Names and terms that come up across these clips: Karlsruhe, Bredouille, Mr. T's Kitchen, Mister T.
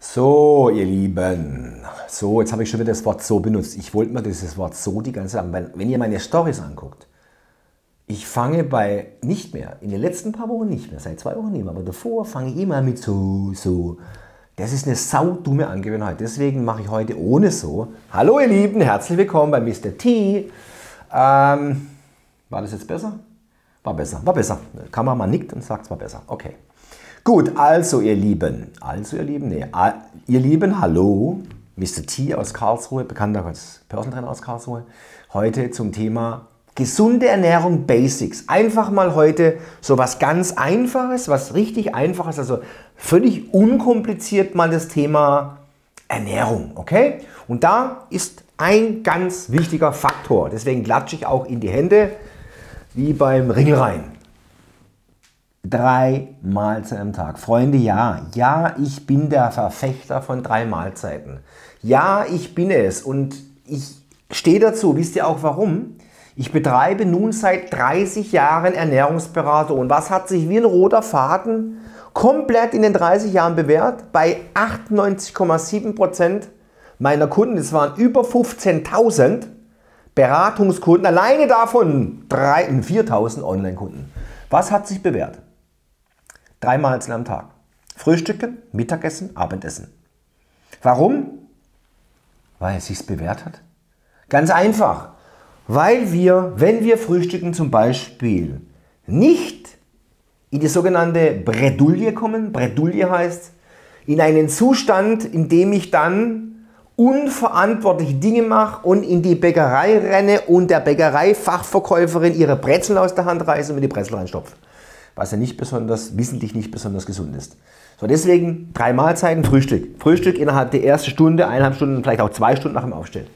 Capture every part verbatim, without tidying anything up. So, ihr Lieben. So, jetzt habe ich schon wieder das Wort so benutzt. Ich wollte mal dieses Wort so die ganze Zeit, weil wenn ihr meine Storys anguckt, ich fange bei nicht mehr, in den letzten paar Wochen nicht mehr, seit zwei Wochen nicht mehr, aber davor fange ich immer mit so, so. Das ist eine saudumme Angewohnheit. Deswegen mache ich heute ohne so. Hallo, ihr Lieben, herzlich willkommen bei Mister T. Ähm, war das jetzt besser? War besser, war besser. Kamera nickt und sagt, es war besser. Okay. Gut, also ihr Lieben, also ihr Lieben, nee, ihr Lieben, hallo, Mister T aus Karlsruhe, bekannter als Personal Trainer aus Karlsruhe, heute zum Thema gesunde Ernährung Basics. Einfach mal heute so was ganz Einfaches, was richtig Einfaches, also völlig unkompliziert mal das Thema Ernährung, okay? Und da ist ein ganz wichtiger Faktor, deswegen klatsche ich auch in die Hände, wie beim Ringel rein. Drei Mahlzeiten am Tag. Freunde, ja, ja, ich bin der Verfechter von drei Mahlzeiten. Ja, ich bin es und ich stehe dazu. Wisst ihr auch warum? Ich betreibe nun seit dreißig Jahren Ernährungsberatung. Und was hat sich wie ein roter Faden komplett in den dreißig Jahren bewährt? Bei achtundneunzig Komma sieben Prozent meiner Kunden, es waren über fünfzehntausend Beratungskunden, alleine davon viertausend Online-Kunden. Was hat sich bewährt? Drei Mahlzeiten am Tag. Frühstücken, Mittagessen, Abendessen. Warum? Weil es sich bewährt hat. Ganz einfach. Weil wir, wenn wir frühstücken zum Beispiel, nicht in die sogenannte Bredouille kommen. Bredouille heißt, in einen Zustand, in dem ich dann unverantwortliche Dinge mache und in die Bäckerei renne und der Bäckereifachverkäuferin ihre Brezeln aus der Hand reiße und mir die Brezel reinstopfe. Was ja nicht besonders, wissentlich nicht besonders gesund ist. So, deswegen drei Mahlzeiten, Frühstück. Frühstück innerhalb der ersten Stunde, eineinhalb Stunden, vielleicht auch zwei Stunden nach dem Aufstehen.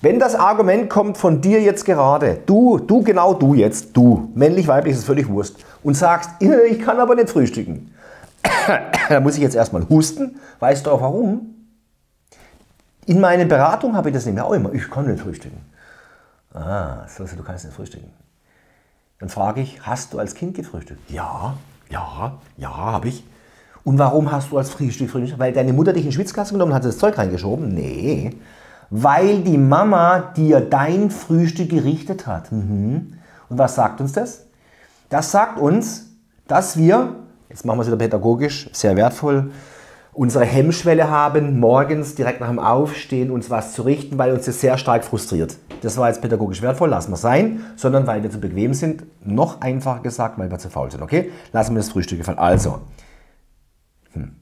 Wenn das Argument kommt von dir jetzt gerade, du, du genau du jetzt, du, männlich, weiblich, ist völlig Wurst, und sagst, ich kann aber nicht frühstücken, dann muss ich jetzt erstmal husten. Weißt du auch warum? In meiner Beratung habe ich das nämlich auch immer, ich kann nicht frühstücken. Ah, so, du kannst nicht frühstücken. Dann frage ich, hast du als Kind gefrühstückt? Ja, ja, ja, habe ich. Und warum hast du als Frühstück frühstückt? Weil deine Mutter dich in den Schwitzkasten genommen hat, das Zeug reingeschoben? Nee, weil die Mama dir dein Frühstück gerichtet hat. Mhm. Und was sagt uns das? Das sagt uns, dass wir, jetzt machen wir es wieder pädagogisch, sehr wertvoll, unsere Hemmschwelle haben, morgens direkt nach dem Aufstehen uns was zu richten, weil uns das sehr stark frustriert. Das war jetzt pädagogisch wertvoll, lassen wir sein, sondern weil wir zu bequem sind, noch einfacher gesagt, weil wir zu faul sind, okay? Lassen wir das Frühstück gefallen. Also, hm,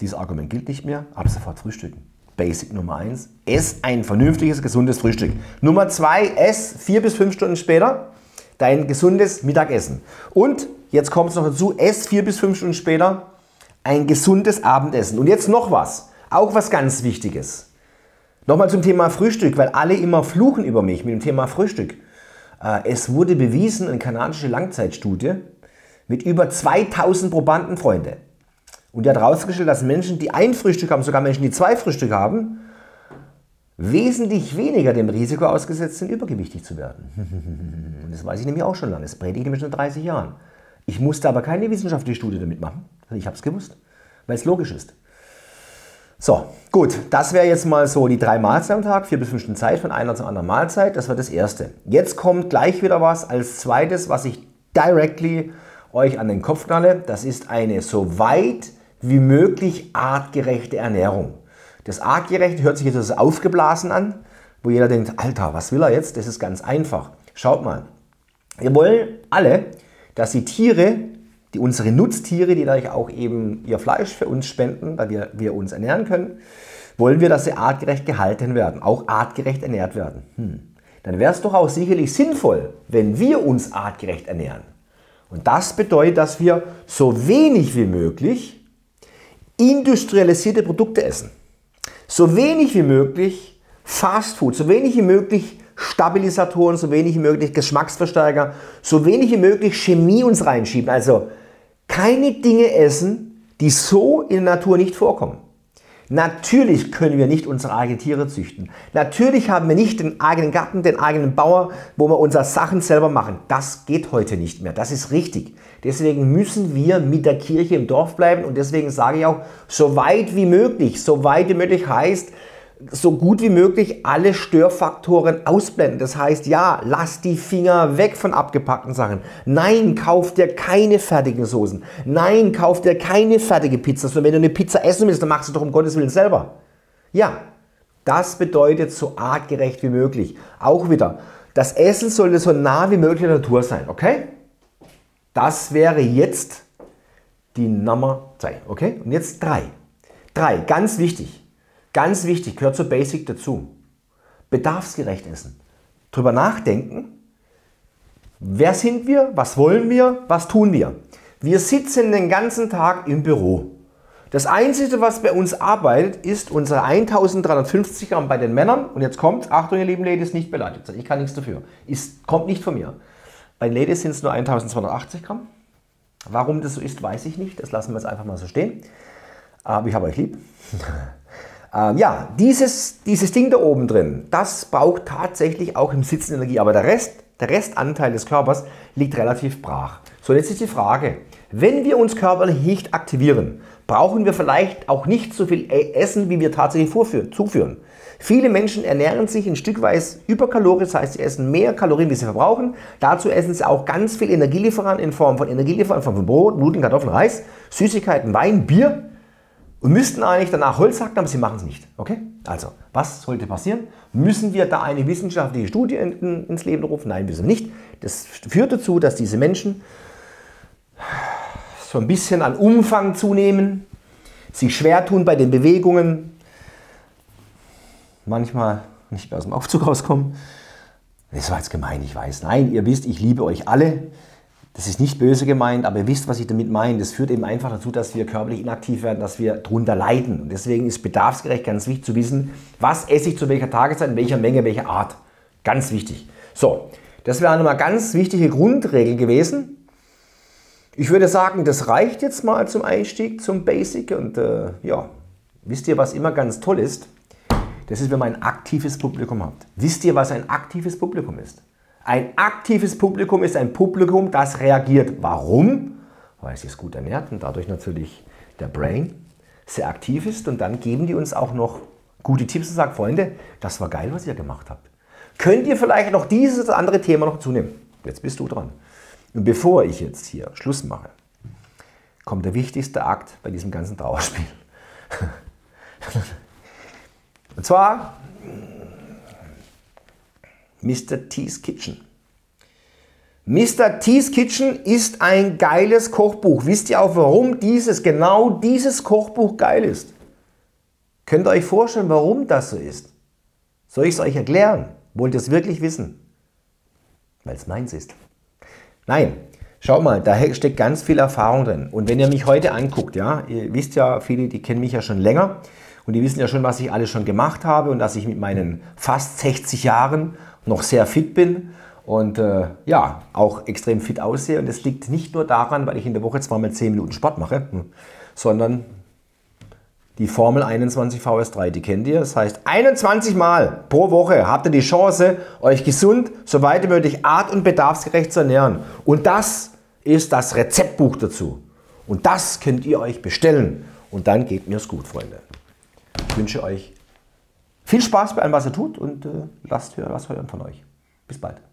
dieses Argument gilt nicht mehr, ab sofort frühstücken. Basic Nummer eins, ess ein vernünftiges, gesundes Frühstück. Nummer zwei, ess vier bis fünf Stunden später dein gesundes Mittagessen. Und, jetzt kommt es noch dazu, ess vier bis fünf Stunden später ein gesundes Abendessen. Und jetzt noch was, auch was ganz Wichtiges. Nochmal zum Thema Frühstück, weil alle immer fluchen über mich mit dem Thema Frühstück. Es wurde bewiesen, eine kanadische Langzeitstudie mit über zweitausend Probanden, Freunde. Und die hat herausgestellt, dass Menschen, die ein Frühstück haben, sogar Menschen, die zwei Frühstück haben, wesentlich weniger dem Risiko ausgesetzt sind, übergewichtig zu werden. Und das weiß ich nämlich auch schon lange, das predige ich nämlich schon dreißig Jahren. Ich musste aber keine wissenschaftliche Studie damit machen. Ich habe es gewusst, weil es logisch ist. So, gut, das wäre jetzt mal so die drei Mahlzeiten am Tag, vier bis fünf Stunden Zeit von einer zur anderen Mahlzeit. Das war das Erste. Jetzt kommt gleich wieder was als Zweites, was ich directly euch an den Kopf knalle. Das ist eine so weit wie möglich artgerechte Ernährung. Das artgerechte hört sich jetzt so aufgeblasen an, wo jeder denkt, Alter, was will er jetzt? Das ist ganz einfach. Schaut mal, wir wollen alle, dass die Tiere, die unsere Nutztiere, die dadurch auch eben ihr Fleisch für uns spenden, weil wir, wir uns ernähren können, wollen wir, dass sie artgerecht gehalten werden, auch artgerecht ernährt werden. Hm. Dann wäre es doch auch sicherlich sinnvoll, wenn wir uns artgerecht ernähren. Und das bedeutet, dass wir so wenig wie möglich industrialisierte Produkte essen. So wenig wie möglich Fastfood, so wenig wie möglich Stabilisatoren, so wenig wie möglich Geschmacksverstärker, so wenig wie möglich Chemie uns reinschieben. Also keine Dinge essen, die so in der Natur nicht vorkommen. Natürlich können wir nicht unsere eigenen Tiere züchten. Natürlich haben wir nicht den eigenen Garten, den eigenen Bauer, wo wir unsere Sachen selber machen. Das geht heute nicht mehr. Das ist richtig. Deswegen müssen wir mit der Kirche im Dorf bleiben und deswegen sage ich auch, so weit wie möglich, so weit wie möglich heißt, so gut wie möglich alle Störfaktoren ausblenden. Das heißt, ja, lass die Finger weg von abgepackten Sachen. Nein, kauf dir keine fertigen Soßen. Nein, kauf dir keine fertige Pizza. Also wenn du eine Pizza essen willst, dann machst du doch um Gottes Willen selber. Ja, das bedeutet so artgerecht wie möglich. Auch wieder, das Essen sollte so nah wie möglich der Natur sein, okay? Das wäre jetzt die Nummer zwei, okay? Und jetzt drei. Drei, ganz wichtig. Ganz wichtig, gehört zur Basic dazu. Bedarfsgerecht essen. Drüber nachdenken, wer sind wir, was wollen wir, was tun wir. Wir sitzen den ganzen Tag im Büro. Das Einzige, was bei uns arbeitet, ist unsere eintausenddreihundertfünfzig Gramm bei den Männern. Und jetzt kommt, Achtung ihr lieben Ladies, nicht beleidigt sein, ich kann nichts dafür. Ist, kommt nicht von mir. Bei den Ladies sind es nur eintausendzweihundertachtzig Gramm. Warum das so ist, weiß ich nicht. Das lassen wir jetzt einfach mal so stehen. Aber ich habe euch lieb. Ähm, ja, dieses, dieses Ding da oben drin, das braucht tatsächlich auch im Sitzen Energie, aber der Rest, der Restanteil des Körpers liegt relativ brach. So, jetzt ist die Frage, wenn wir uns körperlich nicht aktivieren, brauchen wir vielleicht auch nicht so viel Essen, wie wir tatsächlich vorführen, zuführen. Viele Menschen ernähren sich ein Stück weit überkalorisch, das heißt, sie essen mehr Kalorien, wie sie verbrauchen. Dazu essen sie auch ganz viel Energielieferanten in Form von Energielieferanten, von Brot, Nudeln, Kartoffeln, Reis, Süßigkeiten, Wein, Bier. Und müssten eigentlich danach Holz hacken, aber sie machen es nicht. Okay? Also, was sollte passieren? Müssen wir da eine wissenschaftliche Studie in, ins Leben rufen? Nein, müssen wir nicht. Das führt dazu, dass diese Menschen so ein bisschen an Umfang zunehmen, sich schwer tun bei den Bewegungen, manchmal nicht mehr aus dem Aufzug rauskommen. Das war jetzt gemein, ich weiß. Nein, ihr wisst, ich liebe euch alle. Das ist nicht böse gemeint, aber ihr wisst, was ich damit meine. Das führt eben einfach dazu, dass wir körperlich inaktiv werden, dass wir darunter leiden. Und deswegen ist bedarfsgerecht ganz wichtig zu wissen, was esse ich zu welcher Tageszeit, in welcher Menge, welcher Art. Ganz wichtig. So, das wäre nochmal ganz wichtige Grundregel gewesen. Ich würde sagen, das reicht jetzt mal zum Einstieg, zum Basic. Und äh, ja, wisst ihr, was immer ganz toll ist? Das ist, wenn man ein aktives Publikum hat. Wisst ihr, was ein aktives Publikum ist? Ein aktives Publikum ist ein Publikum, das reagiert. Warum? Weil es sich gut ernährt und dadurch natürlich der Brain sehr aktiv ist. Und dann geben die uns auch noch gute Tipps und sagen, Freunde, das war geil, was ihr gemacht habt. Könnt ihr vielleicht noch dieses oder andere Thema noch zunehmen? Jetzt bist du dran. Und bevor ich jetzt hier Schluss mache, kommt der wichtigste Akt bei diesem ganzen Trauerspiel. Und zwar Mister T's Kitchen. Mister T's Kitchen ist ein geiles Kochbuch. Wisst ihr auch, warum dieses, genau dieses Kochbuch geil ist? Könnt ihr euch vorstellen, warum das so ist? Soll ich es euch erklären? Wollt ihr es wirklich wissen? Weil es meins ist. Nein, schaut mal, da steckt ganz viel Erfahrung drin. Und wenn ihr mich heute anguckt, ja, ihr wisst ja, viele, die kennen mich ja schon länger und die wissen ja schon, was ich alles schon gemacht habe und dass ich mit meinen fast sechzig Jahren noch sehr fit bin und äh, ja, auch extrem fit aussehe. Und das liegt nicht nur daran, weil ich in der Woche zweimal zehn Minuten Sport mache, sondern die Formel einundzwanzig V S drei, die kennt ihr. Das heißt, einundzwanzig Mal pro Woche habt ihr die Chance, euch gesund, soweit wie möglich, art- und bedarfsgerecht zu ernähren. Und das ist das Rezeptbuch dazu. Und das könnt ihr euch bestellen. Und dann geht mir's gut, Freunde. Ich wünsche euch viel Spaß bei allem, was ihr tut und äh, lasst hören, was hören von euch. Bis bald.